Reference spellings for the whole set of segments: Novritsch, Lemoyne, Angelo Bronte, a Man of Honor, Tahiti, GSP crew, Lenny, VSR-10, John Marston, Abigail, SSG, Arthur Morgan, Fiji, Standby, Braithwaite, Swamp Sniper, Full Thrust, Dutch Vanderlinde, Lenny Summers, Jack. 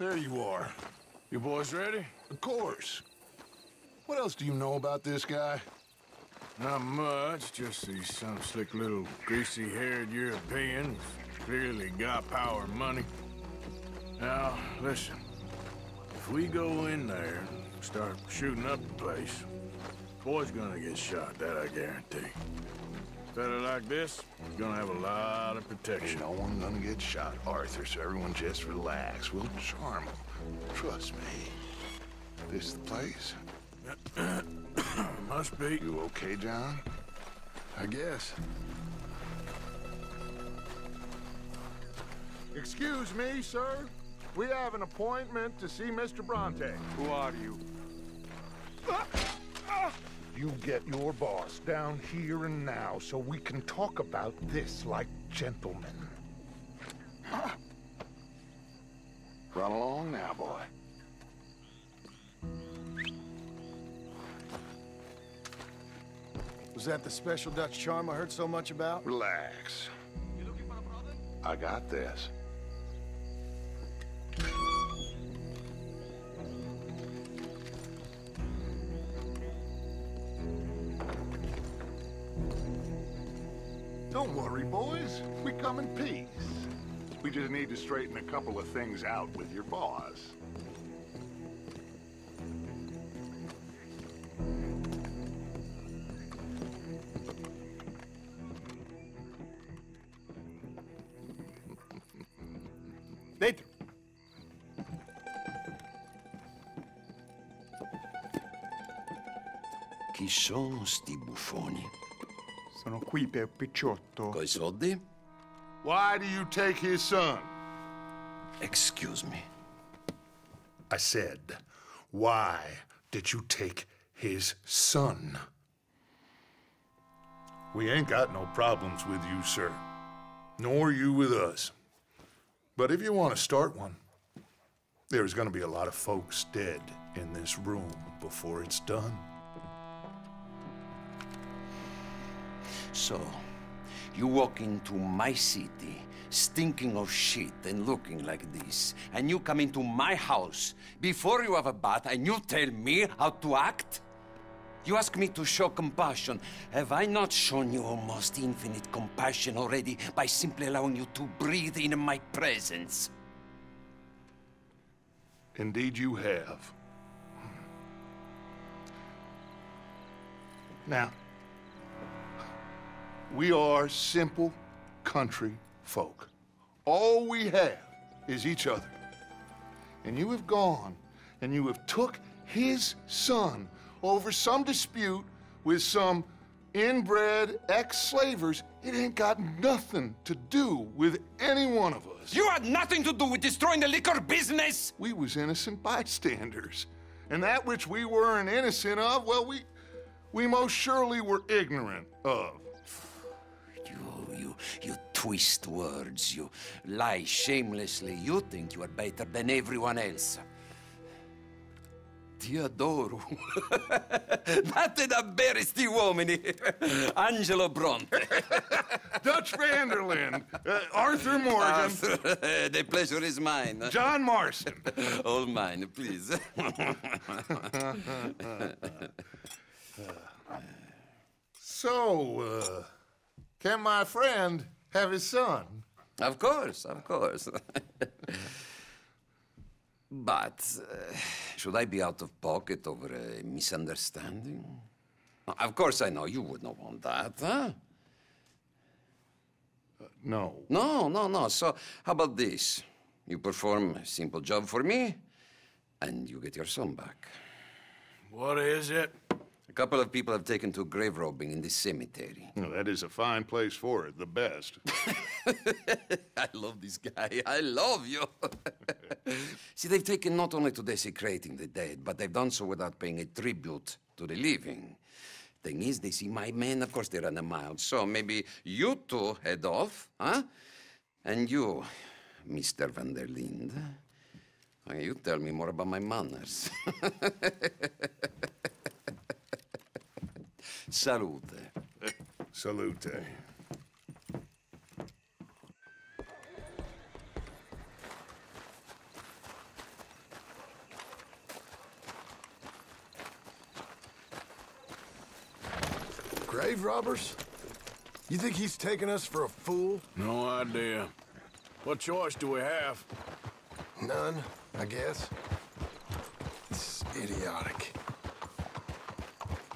There you are. You boys ready? Of course. What else do you know about this guy? Not much, just these some slick little greasy-haired Europeans. Clearly got power and money. Now, listen. If we go in there and start shooting up the place, boy's gonna get shot, that I guarantee. Fella like this, he's gonna have a lot of protection. Ain't no one gonna get shot, Arthur, so everyone just relax. We'll charm him. Trust me. This is the place? Must be. You okay, John? I guess. Excuse me, sir. We have an appointment to see Mr. Bronte. Who are you? You get your boss down here and now so we can talk about this like gentlemen. Run along now, boy. Was that the special Dutch charm I heard so much about? Relax. You looking for a brother? I got this. Don't worry, boys. We come in peace. We just need to straighten a couple of things out with your boss. Chi sono sti buffoni? Sono qui per picciotto. Coi soldi? Why do you take his son? Excuse me. I said, why did you take his son? We ain't got no problems with you, sir. Nor you with us. But if you want to start one, there's going to be a lot of folks dead in this room before it's done. So, you walk into my city, stinking of shit and looking like this, and you come into my house before you have a bath and you tell me how to act? You ask me to show compassion. Have I not shown you almost infinite compassion already by simply allowing you to breathe in my presence? Indeed you have. Now, we are simple country folk. All we have is each other. And you have gone and you have took his son over some dispute with some inbred ex-slavers. It ain't got nothing to do with any one of us. You had nothing to do with destroying the liquor business! We was innocent bystanders. And that which we weren't innocent of, well, we most surely were ignorant of. You twist words, you lie shamelessly, you think you are better than everyone else. Ti adoro. Date da bere sti uomini. Angelo Bronte. Dutch Vanderlinde. Arthur Morgan. Arthur, the pleasure is mine. John Marston. All mine, please. So, can my friend have his son? Of course, of course. But should I be out of pocket over a misunderstanding? Of course I know you would not want that, huh? No. No. So how about this? You perform a simple job for me, and you get your son back. What is it? A couple of people have taken to grave robbing in this cemetery. Well, that is a fine place for it, the best. I love this guy. I love you. See, they've taken not only to desecrating the dead, but they've done so without paying a tribute to the living. Thing is, they see my men, of course they run a mile, so maybe you two head off, huh? And you, Mr. Vanderlinde, you tell me more about my manners. Salute. Salute. grave robbers? You think he's taking us for a fool? No idea. What choice do we have? None, I guess. It's idiotic.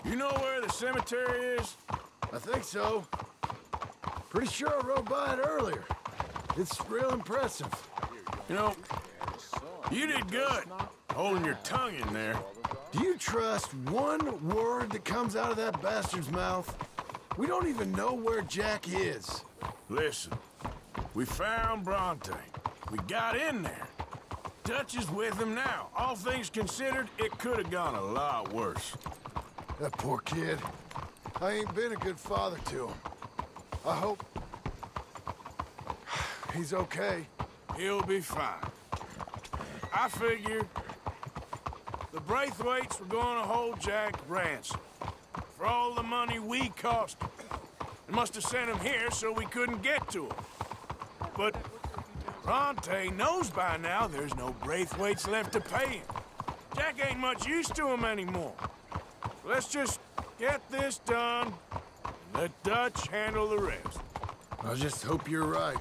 You know where the cemetery is? I think so. Pretty sure I rode by it earlier. It's real impressive. You know, you did good, holding your tongue in there. Do you trust one word that comes out of that bastard's mouth? We don't even know where Jack is. Listen, we found Bronte. We got in there. Dutch is with him now. All things considered, it could have gone a lot worse. That poor kid. I ain't been a good father to him. I hope he's okay. He'll be fine. I figure the Braithwaites were going to hold Jack ransom for all the money we cost him. They must have sent him here so we couldn't get to him. But Bronte knows by now there's no Braithwaites left to pay him. Jack ain't much use to him anymore. Let's just get this done and let Dutch handle the rest. I just hope you're right.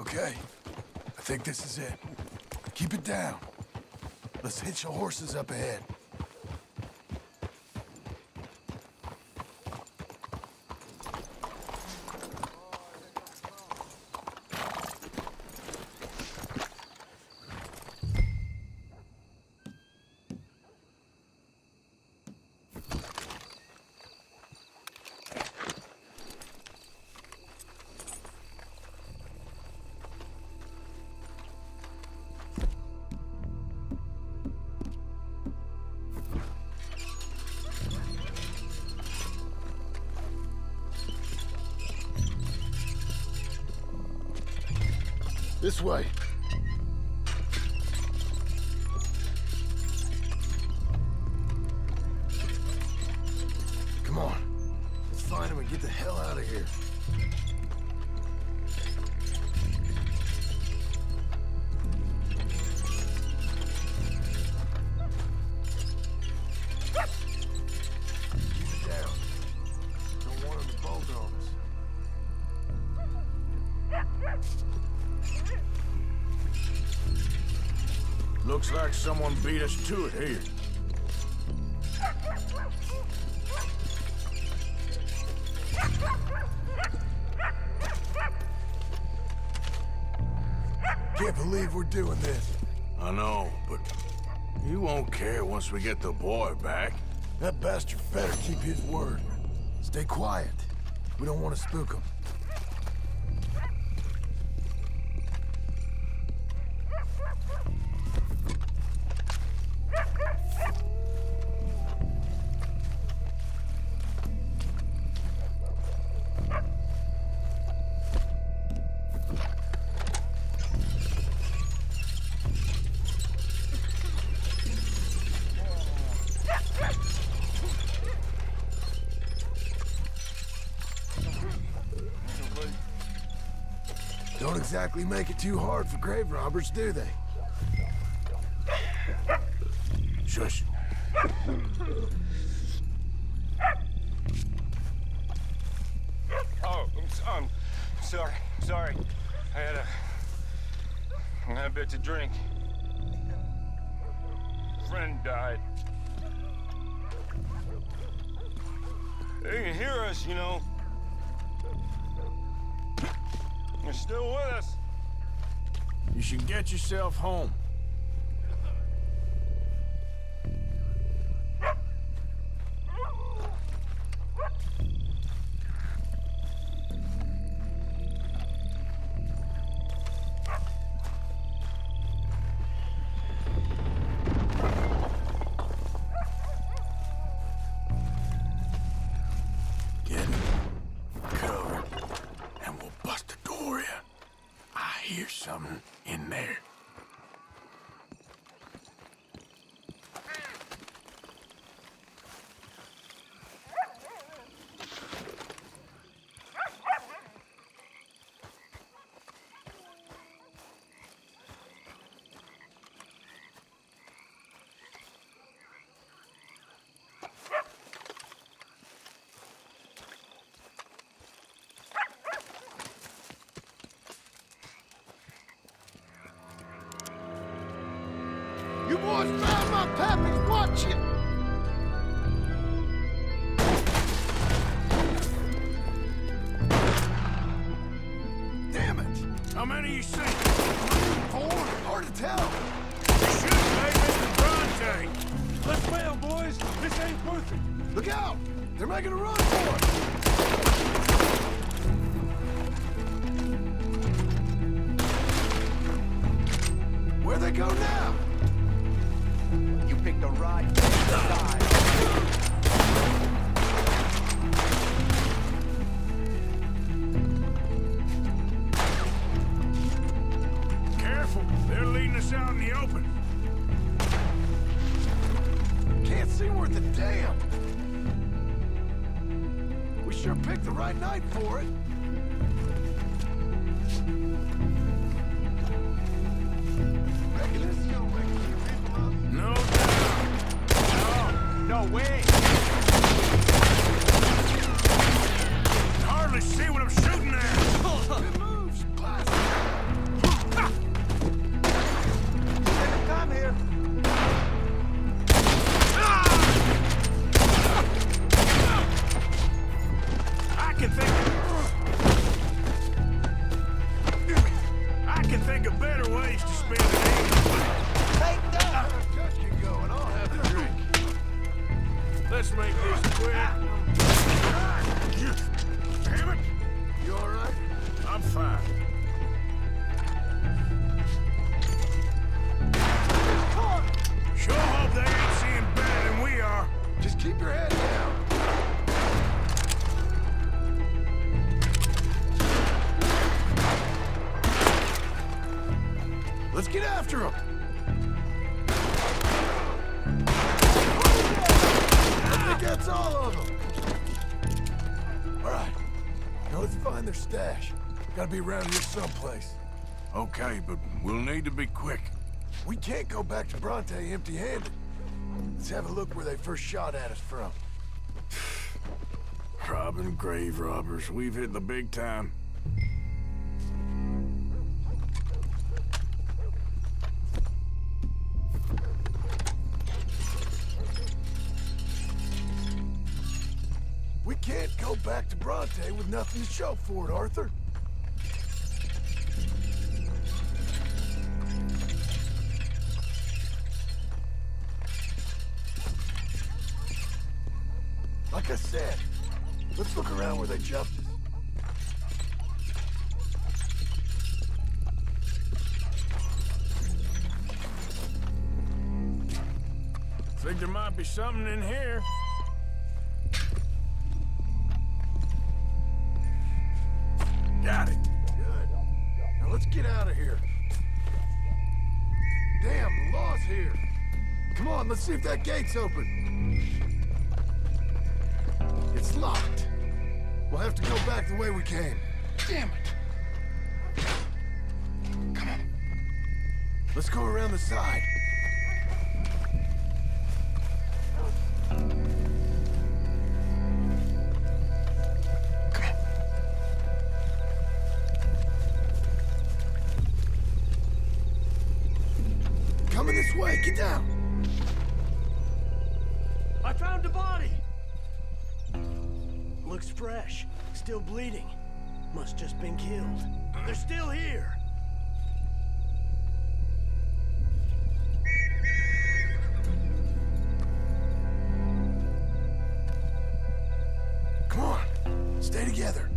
Okay, I think this is it. Keep it down. Let's hitch the horses up ahead. This way. Come on. Let's find him and get the hell out of here. Looks like someone beat us to it here. Can't believe we're doing this. I know, but you won't care once we get the boy back. That bastard better keep his word. Stay quiet. We don't want to spook him. Don't exactly make it too hard for grave robbers, do they? Shush. Oh, I'm sorry. Sorry. I had a bit to drink. Friend died. They can hear us, you know. You're still with us. You should get yourself home. Something in there. was down, my pappy's watching. Damn it! How many you seen? 3 or 4? Hard to tell. You should have made Mr. Bronte. Let's bail, boys. This ain't worth it. Look out! They're making a run for it. Where'd they go now? You picked the right side. Careful, they're leading us out in the open. Can't see worth a damn. We sure picked the right night for it. No, no, no way. I can hardly see what I'm shooting at. Good moves, class. Second time here. I can think of better ways to spend the day. Take that! Judge can go and I'll have a drink. Let's make this quick. Damn it! You alright? I'm fine. Sure hope they ain't seeing better than we are. Just keep your head down. Let's get after him! That's all of them. All right, now let's find their stash. Gotta be around here someplace. Okay, but we'll need to be quick. We can't go back to Bronte empty-handed. Let's have a look where they first shot at us from. Robbing grave robbers. We've hit the big time. Can't go back to Bronte with nothing to show for it, Arthur. Like I said, let's look around where they jumped us. I think there might be something in here. Got it. Good. Now let's get out of here. Damn, the law's here. Come on, let's see if that gate's open. It's locked. We'll have to go back the way we came. Damn it. Come on. Let's go around the side. Wait, get down. I found a body. Looks fresh, still bleeding. Must just been killed. They're still here. Come on, stay together.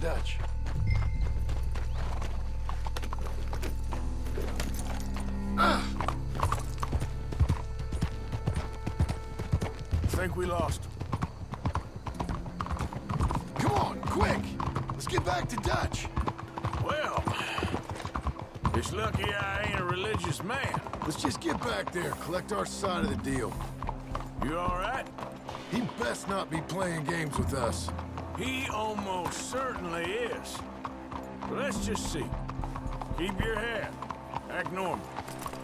Dutch. I think we lost him. Come on, quick! Let's get back to Dutch. Well, it's lucky I ain't a religious man. Let's just get back there, collect our side of the deal. You all right? He best not be playing games with us. He almost certainly is. But let's just see. Keep your head. Act normal.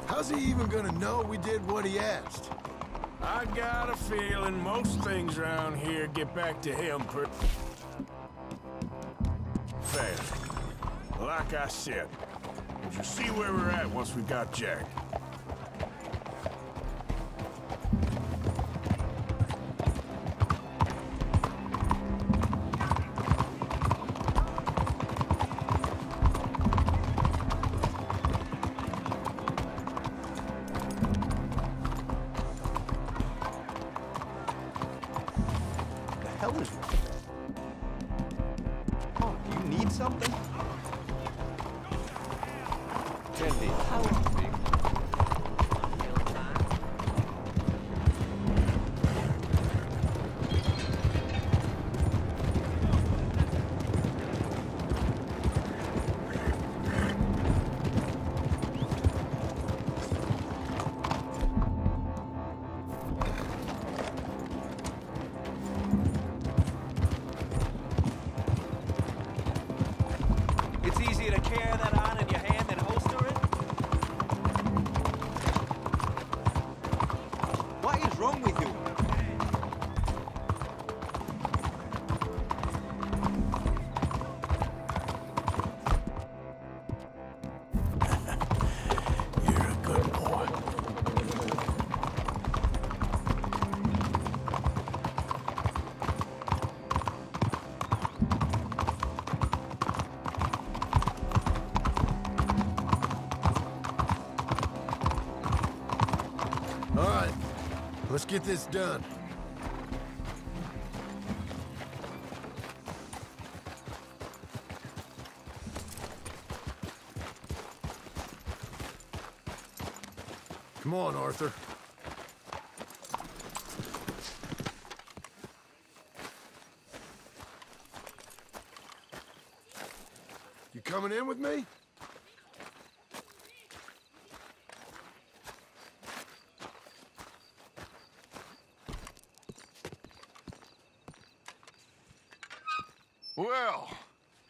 How's he even gonna know we did what he asked? I got a feeling most things around here get back to him pretty fast. Like I said, you see where we're at once we got Jack. Let's get this done. Come on, Arthur. You coming in with me?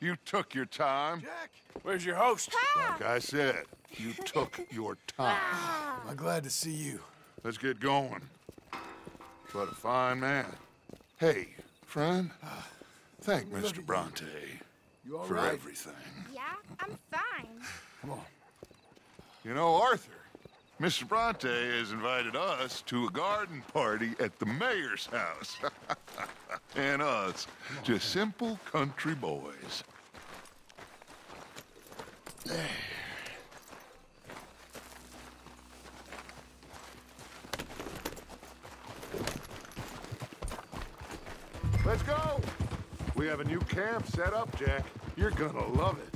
You took your time. Jack, where's your host? Like I said, you took your time. I'm glad to see you. Let's get going. What a fine man. Hey, friend, thank Mr. Bronte for everything. Yeah, I'm fine. Come on. You know, Arthur, Mr. Bronte has invited us to a garden party at the mayor's house. And us, just simple country boys. There. Let's go! We have a new camp set up, Jack. You're gonna love it.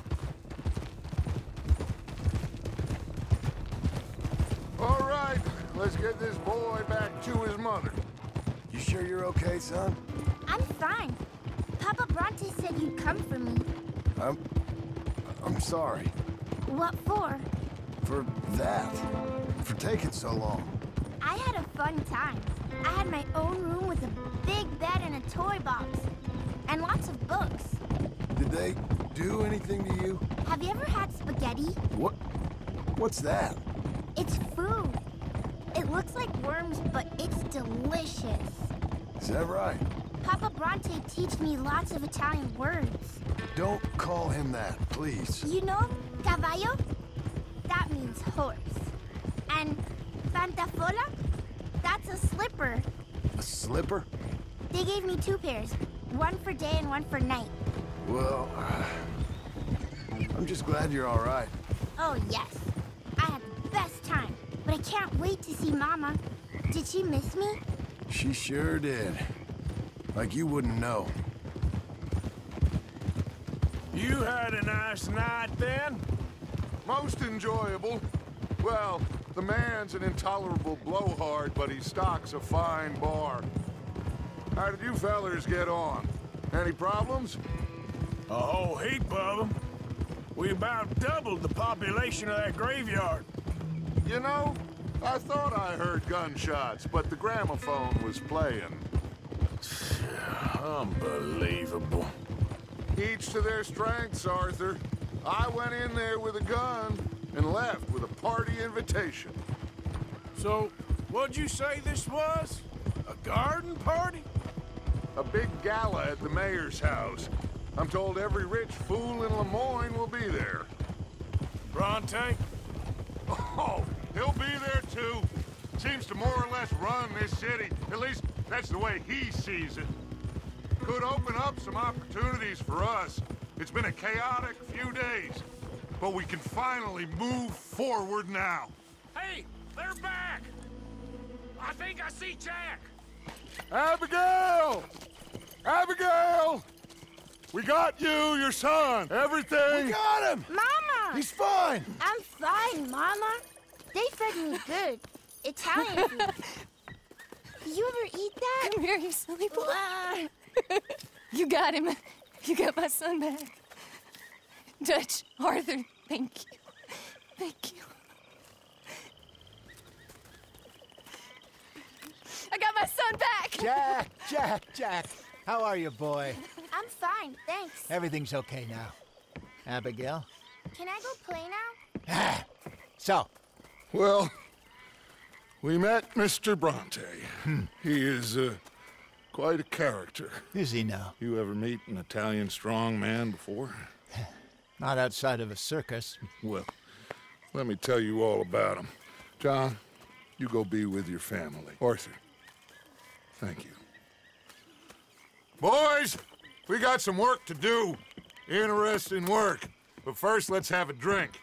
All right, let's get this boy back to his mother. You sure you're okay, son? I'm fine. Papa Bronte said you'd come for me. I'm sorry. What for? For that. For taking so long. I had a fun time. I had my own room with a big bed and a toy box. And lots of books. Did they do anything to you? Have you ever had spaghetti? What? What's that? It's food. It looks like worms, but it's delicious. Is that right? Papa Bronte teach me lots of Italian words. Don't call him that, please. You know, cavallo? That means horse. And pantafola? That's a slipper. A slipper? They gave me 2 pairs. One for day and one for night. Well, I'm just glad you're all right. Oh, yes. I had the best time. But I can't wait to see Mama. Did she miss me? She sure did. Like you wouldn't know. You had a nice night then? Most enjoyable. Well, the man's an intolerable blowhard, but he stocks a fine bar. How did you fellers get on? Any problems? A whole heap of them. We about doubled the population of that graveyard. You know, I thought I heard gunshots, but the gramophone was playing. Unbelievable. Each to their strengths, Arthur. I went in there with a gun and left with a party invitation. So, what'd you say this was? A garden party? A big gala at the mayor's house. I'm told every rich fool in Lemoyne will be there. Bronte? Oh, he'll be there too. Seems to more or less run this city. At least, that's the way he sees it. Could open up some opportunities for us. It's been a chaotic few days, but we can finally move forward now. Hey, they're back! I think I see Jack! Abigail! Abigail! We got you, your son, everything! We got him! Mama! He's fine! I'm fine, Mama. They fed me good. Italian food. You ever eat that? Come here, you silly boy. You got him. You got my son back. Dutch, Arthur, thank you. Thank you. I got my son back! Jack, Jack, Jack. How are you, boy? I'm fine, thanks. Everything's okay now. Abigail? Can I go play now? Ah, so? Well, we met Mr. Bronte. He is, quite a character. Is he now? You ever meet an Italian strong man before? Not outside of a circus. Well, let me tell you all about him. John, you go be with your family. Arthur, thank you. Boys, we got some work to do. Interesting work. But first, let's have a drink.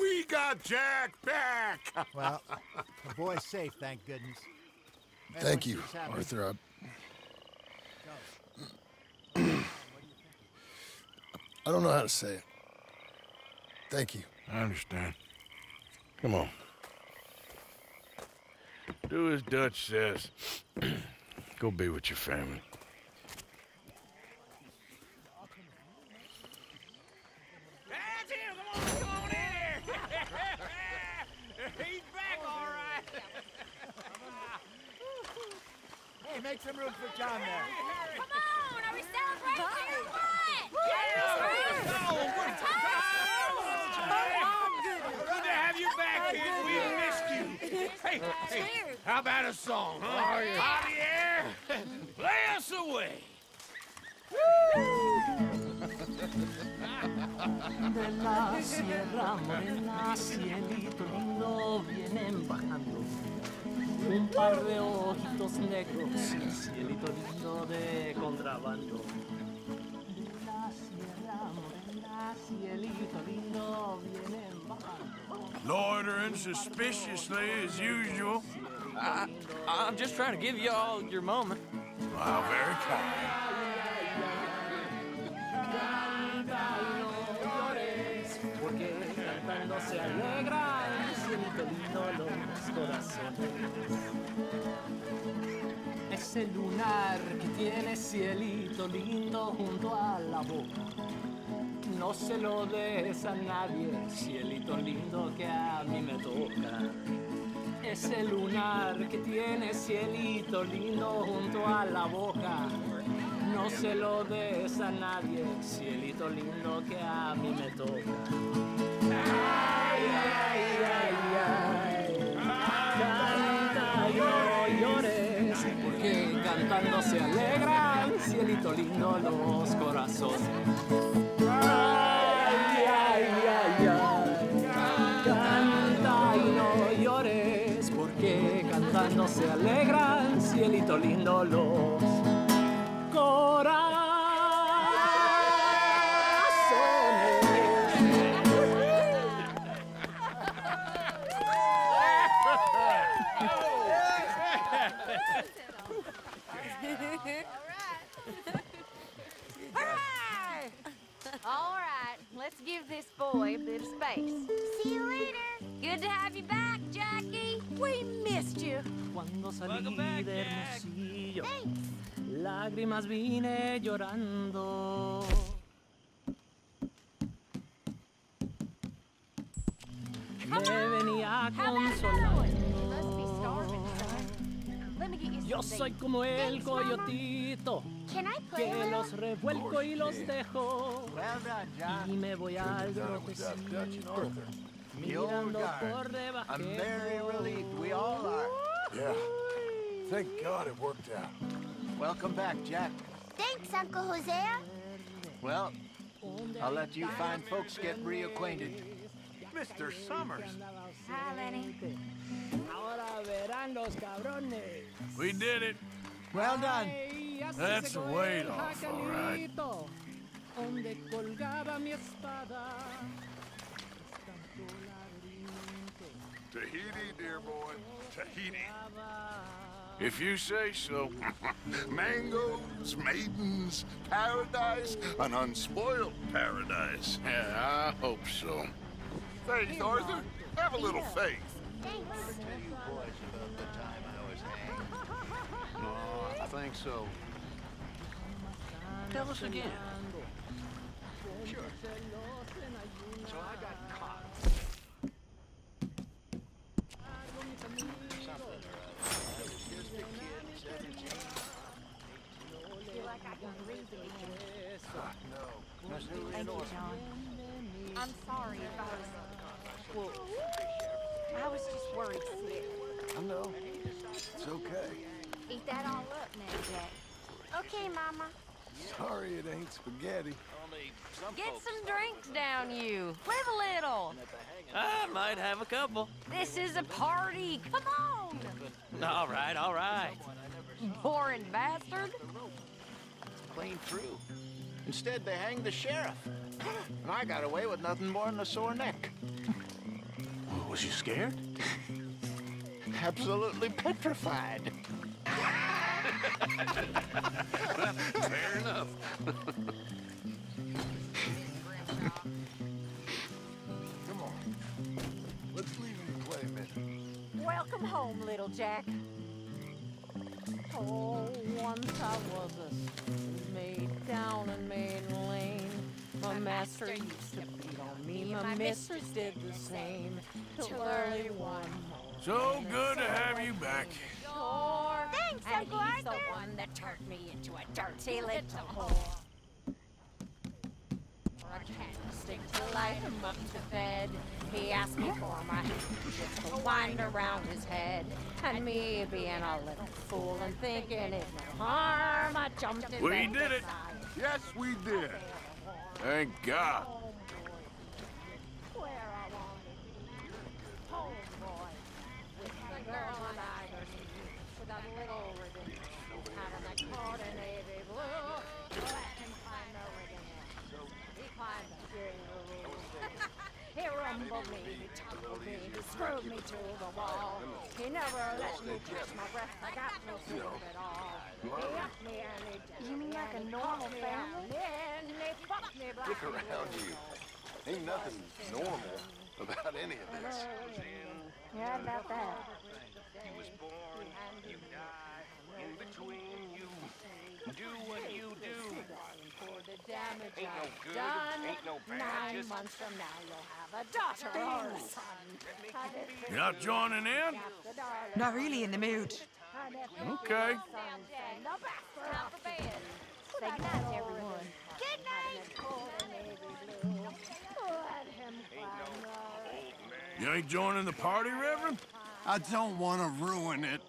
We got Jack back! Well, the boy's safe, thank goodness. Thank you, Arthur. I don't know how to say it. Thank you. I understand. Come on. Do as Dutch says. Go be with your family. That's him! Come on in here! He's back, all right. Hey, make some room for John there. Come on! Are we celebrating or what? Yeah, good to have you back, kid. We missed you. Hey, hey, how about a song, huh? Javier, play us away. De la sierra morena, cielito lindo, vienen bajando un par de ojitos negros, cielito lindo de contrabando. De la sierra morena, cielito lindo, vienen bajando. Loitering suspiciously as usual. I'm just trying to give you all your moment. Wow, very kind. Se alegra el cielito lindo los corazones. Ese lunar que tiene cielito lindo junto a la boca. No se lo des a nadie, cielito lindo que a mí me toca. Ese lunar que tiene cielito lindo junto a la boca. No se lo des a nadie, cielito lindo que a mí me toca. Ay, ay, ay, ay, canta y no llores, porque cantando se alegran, cielito lindo, los corazones. Ay, ay, ay, ay, canta y no llores, porque cantando se alegran, cielito lindo, los corazones. All right. All right, let's give this boy a bit of space. See you later. Good to have you back, Jackie. We missed you. Welcome back, Jack. Thanks. Lágrimas vine llorando. Come on! How about another one? You must be starving, son. Let me get you some. Yo soy como el coyotito. Can I play a little? Well done, John. Good job with us, Dutch and Arthur. The old guard. I'm very relieved. We all are. Yeah. Thank God it worked out. Welcome back, Jack. Thanks, Uncle Hosea. Well, I'll let you fine folks get reacquainted. Mr. Summers. Hi, Lenny. We did it. Well done. That's a weight off, all right. Tahiti, dear boy. Tahiti. If you say so. Mangoes, maidens, paradise. An unspoiled paradise. Yeah, I hope so. Faith, Arthur. Have a little faith. Thanks. Did I ever tell you boys about the time I was hanged? Oh, I think so. Tell us again. Sure. So I got caught. Something or other. I was just a kid, 17. I feel like I can read it again. No. Thank you, John. I'm sorry if I was... Well, I was just worried sick. I know. It's okay. Eat that all up now, Jack. Okay, Mama. Sorry it ain't spaghetti. Get some drinks down you. Live a little. I might have a couple. This is a party. Come on. All right, all right. Boring bastard. Clean through. Instead, they hanged the sheriff. And I got away with nothing more than a sore neck. Was you scared? Absolutely petrified. Well, fair enough. Come on. Let's leave him and play a minute. Welcome home, little Jack. Oh, once I was a maid down in Maid Lane. My master used to beat on me, my mistress did the same. Till early one morning. So good to have you back. Sure. Thanks, Uncle Arthur. And he's the one that turned me into a dirty little whore. I can't stick to light him up to bed. He asked me for my hand just to wind around his head. And me being a little fool and thinking it no harm, I jumped in. We did it. Yes, we did. Thank God. Where I wanted to home, boy. With the girl on either side. With that little ribbon. Having that caught in navy blue. Let him find no ribbon. He rumbled me, he tumbled me, he screwed me to the wall. He never let me catch my breath, I got no sleep at all. He upped me and he did. You mean like a normal family? Then they fucked me black. Look around you. Ain't nothing normal about any of this. Yeah, about that. You was born, you died, in between you. Do what you do. For the damage ain't no good, done. Ain't no bad. 9 months from now, you'll have a daughter or a son. You're not joining in? Not really in the mood. Okay. Say good night, everyone. Good night. You ain't joining the party, Reverend? I don't want to ruin it.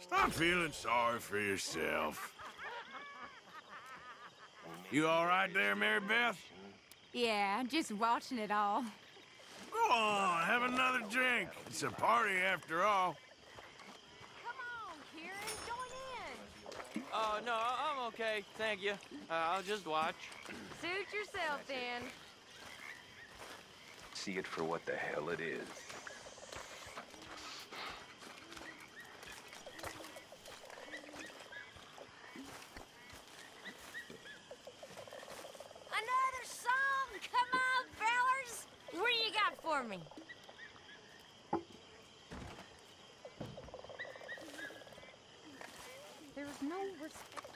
Stop feeling sorry for yourself. You all right there, Mary Beth? Yeah, just watching it all. Go on, have another drink. It's a party after all. Come on, Kieran, join in. Oh, no, I'm okay, thank you. I'll just watch. Suit yourself, then. See it for what the hell it is. Another song! for me. There's no respect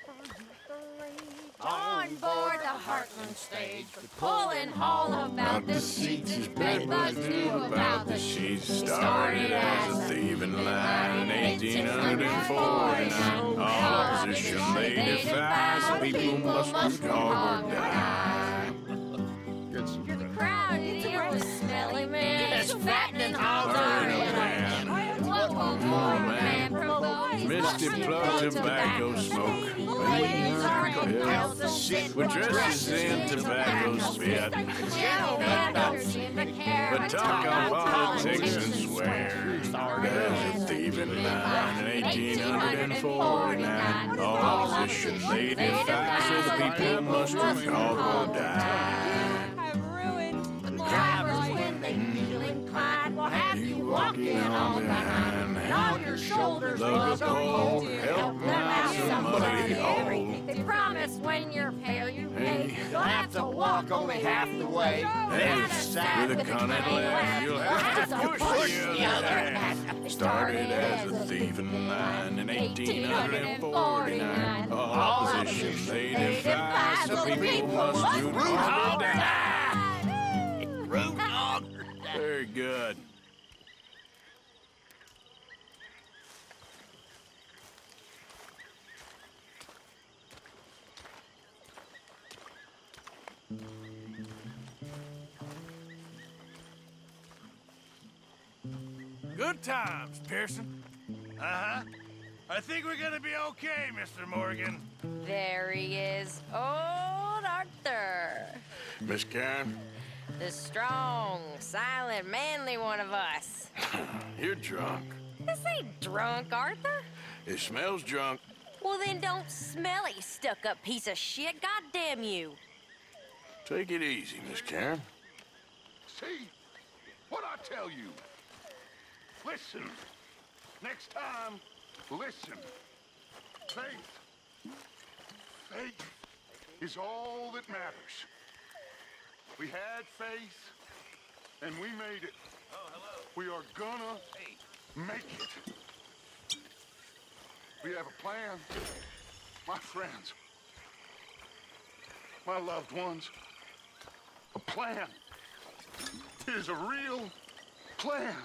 for youth or on board the Heartland stage, we pull and haul about the seats as Braithwaite knew about the sheets. Started as a thieving line in 1849. All opposition they defied, so people must go or die. You're the crown, you deal with smelly man. It's fattening all the what will man provoke? Misty plug tobacco smoke. Ladies are in houses with dresses in tobacco spit. But talk on politics and swear. As a thieving line in 1849. All opposition they defy, so the people must all die. I've ruined the drivers when they feel inclined. We'll have you walking on behind. On your shoulders, was old, help them out somebody. Everything they promise when you're pale, you pay. You'll have to walk only half the way. Hey, with a cunning laugh, you'll have to push the other half. Started as a thieving line in 1849. All opposition they defied, so people must do root all day. Root all day. Very good. Good times, Pearson. Uh-huh. I think we're gonna be okay, Mr. Morgan. There he is, old Arthur. Miss Karen? The strong, silent, manly one of us. You're drunk. This ain't drunk, Arthur. It smells drunk. Well, then don't smell it, you stuck-up piece of shit. Goddamn you. Take it easy, Miss Karen. See? What I tell you? Listen. Next time, listen. Faith. Faith is all that matters. We had faith, and we made it. Oh, hello. We are gonna make it. We have a plan, my friends, my loved ones. A plan. It is a real plan.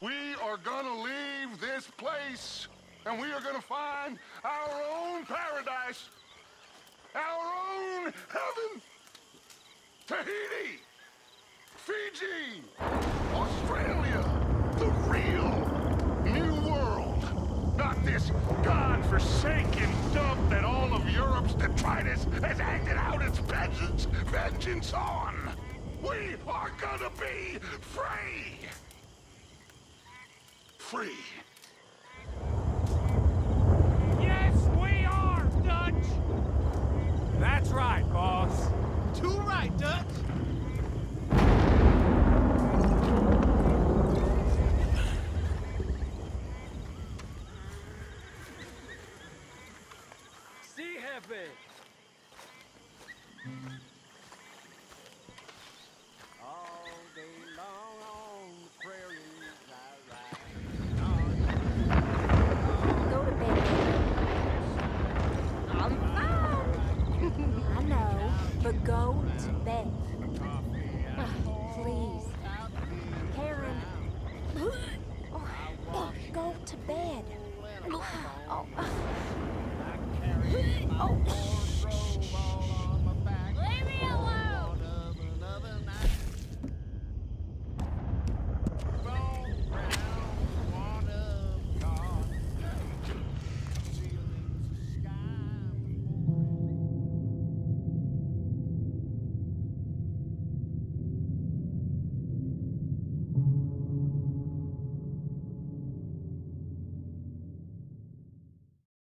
We are gonna leave this place, and we are gonna find our own paradise, our own heaven. Tahiti, Fiji, Australia, the real new world. Not this godforsaken dump that all of Europe's detritus has acted out its vengeance on. We are gonna be free. Free. Yes, we are, Dutch! That's right, boss. Too right, Dutch! See, Hefe! But go to bed. Please. Karen. Go to bed.